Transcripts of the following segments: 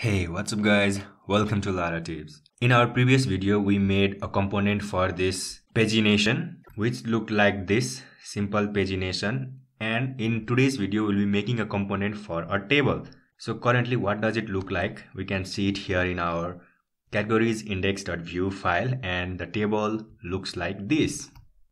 Hey, what's up guys, welcome to LaraTips. In our previous video we made a component for this pagination which looked like this, simple pagination, and in today's video we'll be making a component for a table. So currently what does it look like? We can see it here in our categories index.view file, and the table looks like this.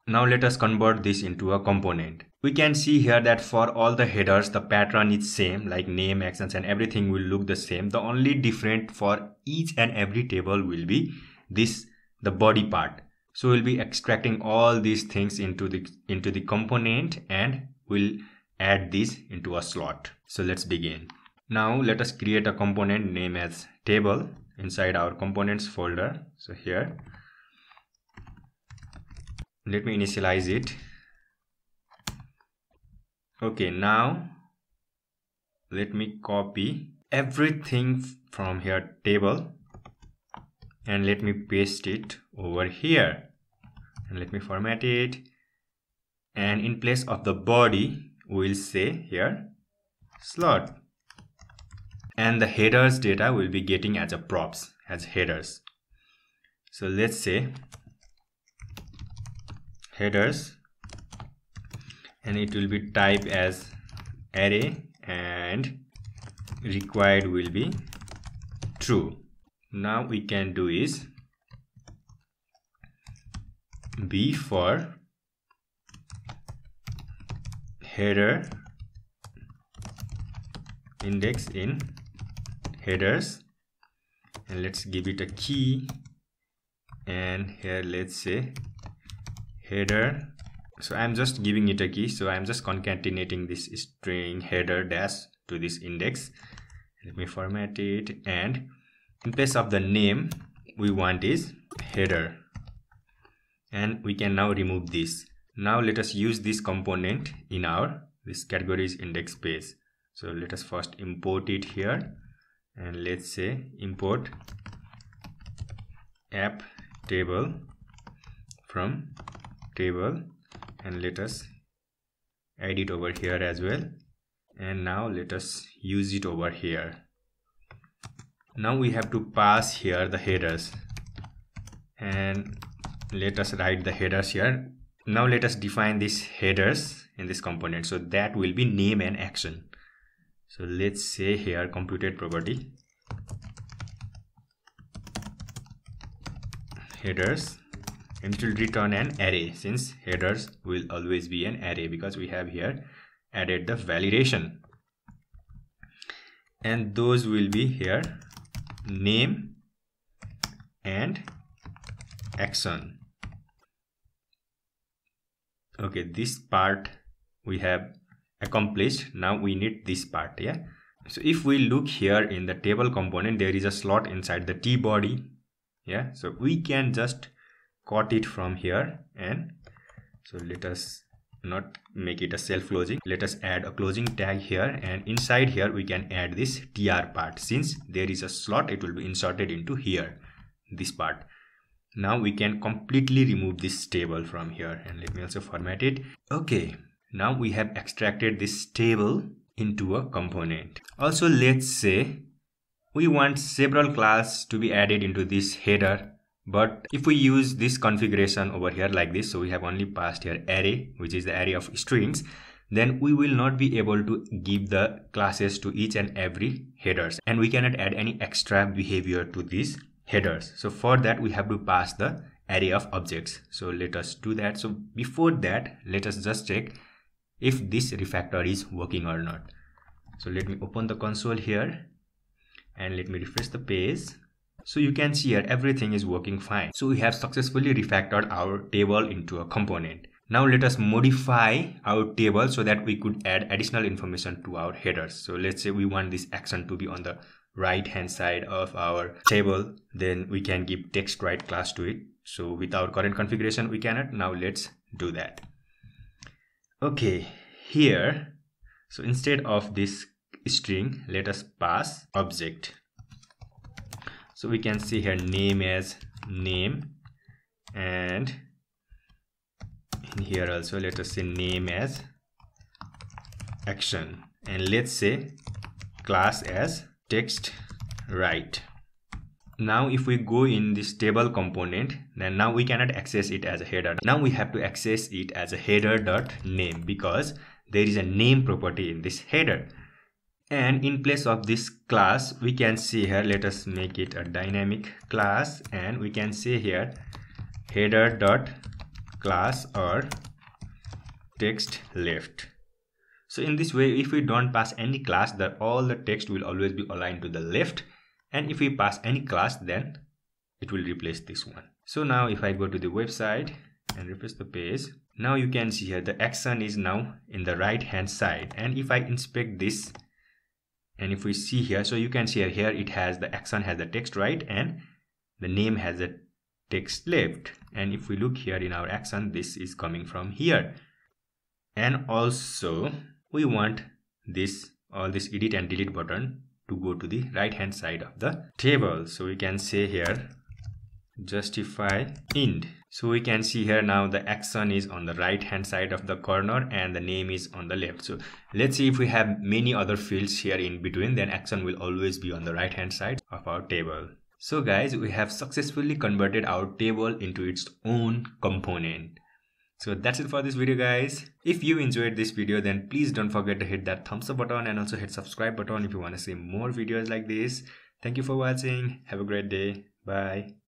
Now let us convert this into a component. We can see here that for all the headers the pattern is same, like name, actions and everything will look the same. The only different for each and every table will be this, the body part. So we'll be extracting all these things into the component and we'll add this into a slot. So let's begin. Now let us create a component named as table inside our components folder. So here let me initialize it. Okay, now let me copy everything from here table and let me paste it over here and let me format it, and in place of the body we'll say here slot, and the headers data will be getting as a props, as headers. So let's say headers, and it will be typed as array and required will be true. Now we can do is b for header index in headers, and let's give it a key, and here let's say header. So I'm just giving it a key, so I'm just concatenating this string header dash to this index. Let me format it, and in place of the name we want is header, and we can now remove this. Now let us use this component in our this categories index page. So let us first import it here, and let's say import app table from table, and let us add it over here as well, and now let us use it over here. Now we have to pass here the headers, and let us write the headers here. Now let us define these headers in this component, so that will be name and action. So let's say here computed property headers, and it will return an array, since headers will always be an array because we have here added the validation, and those will be here name and action. Okay, this part we have accomplished. Now we need this part. Yeah, so if we look here in the table component, there is a slot inside the T body. Yeah, so we can just cut it from here, and so let us not make it a self-closing. Let us add a closing tag here, and inside here we can add this tr part. Since there is a slot, it will be inserted into here, this part. Now we can completely remove this table from here, and let me also format it. Okay, now we have extracted this table into a component. Also let's say we want several classes to be added into this header. But if we use this configuration over here like this, so we have only passed here array, which is the array of strings, then we will not be able to give the classes to each and every headers, and we cannot add any extra behavior to these headers. So for that we have to pass the array of objects. So let us do that. So before that, let us just check if this refactor is working or not. So let me open the console here and let me refresh the page. So you can see here everything is working fine. So we have successfully refactored our table into a component. Now let us modify our table so that we could add additional information to our headers. So let's say we want this action to be on the right hand side of our table, then we can give text right class to it. So with our current configuration we cannot. Now let's do that. Okay, here, so instead of this string, let us pass object. So we can see here name as name, and in here also let us say name as action, and let's say class as text right. Now if we go in this table component, then now we cannot access it as a header. Now we have to access it as a header.name because there is a name property in this header. And in place of this class, we can see here, let us make it a dynamic class, and we can say here header.class or text left. So in this way, if we don't pass any class, that all the text will always be aligned to the left. And if we pass any class, then it will replace this one. So now if I go to the website and refresh the page, now you can see here the action is now in the right hand side. And if I inspect this, and if we see here, so you can see here it has the action has the text right and the name has the text left. And if we look here in our action, this is coming from here. And also we want this, all this edit and delete button to go to the right hand side of the table. So we can say here justify ind. So we can see here now the action is on the right hand side of the corner and the name is on the left. So let's see if we have many other fields here in between, then action will always be on the right hand side of our table. So guys, we have successfully converted our table into its own component. So that's it for this video guys. If you enjoyed this video, then please don't forget to hit that thumbs up button and also hit subscribe button if you want to see more videos like this. Thank you for watching. Have a great day. Bye.